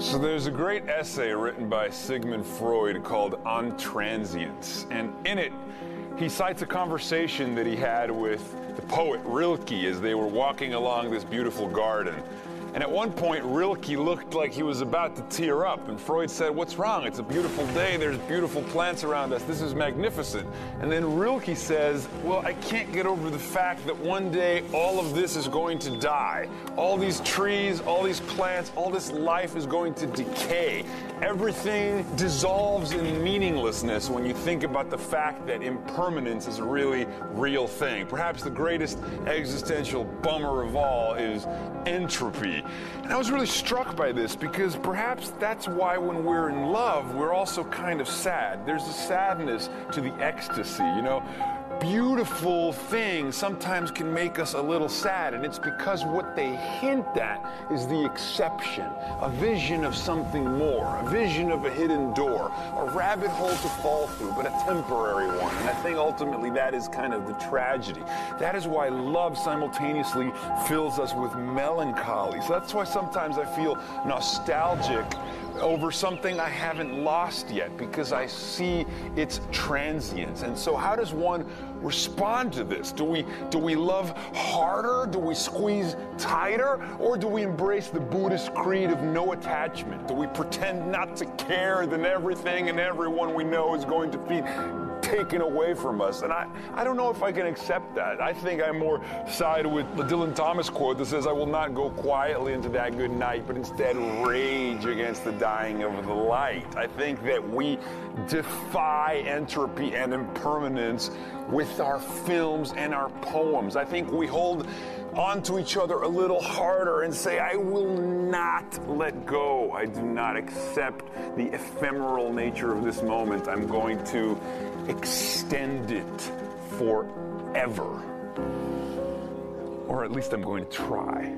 So there's a great essay written by Sigmund Freud called On Transience, and in it, he cites a conversation that he had with the poet Rilke as they were walking along this beautiful garden. And at one point, Rilke looked like he was about to tear up, and Freud said, "What's wrong? It's a beautiful day, there's beautiful plants around us, this is magnificent." And then Rilke says, "Well, I can't get over the fact that one day all of this is going to die. All these trees, all these plants, all this life is going to decay. Everything dissolves in meaninglessness when you think about the fact that impermanence is a really real thing." Perhaps the greatest existential bummer of all is entropy. And I was really struck by this because perhaps that's why when we're in love, we're also kind of sad. There's a sadness to the ecstasy, you know? Beautiful things sometimes can make us a little sad, and it's because what they hint at is the exception, a vision of something more, a vision of a hidden door, a rabbit hole to fall through, but a temporary one. And I think ultimately that is kind of the tragedy. That is why love simultaneously fills us with melancholy. So that's why sometimes I feel nostalgic over something I haven't lost yet, because I see its transience. And so how does one respond to this? Do we love harder? Do we squeeze tighter? Or do we embrace the Buddhist creed of no attachment? Do we pretend not to care that everything and everyone we know is going to be taken away from us? And I don't know if I can accept that. I think I more side with the Dylan Thomas quote that says, "I will not go quietly into that good night, but instead rage against the dying of the light." I think that we defy entropy and impermanence with our films and our poems. I think we hold onto each other a little harder and say, "I will not let go. I do not accept the ephemeral nature of this moment. I'm going to extend it forever. Or at least I'm going to try."